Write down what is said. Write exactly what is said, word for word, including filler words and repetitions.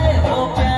है वो।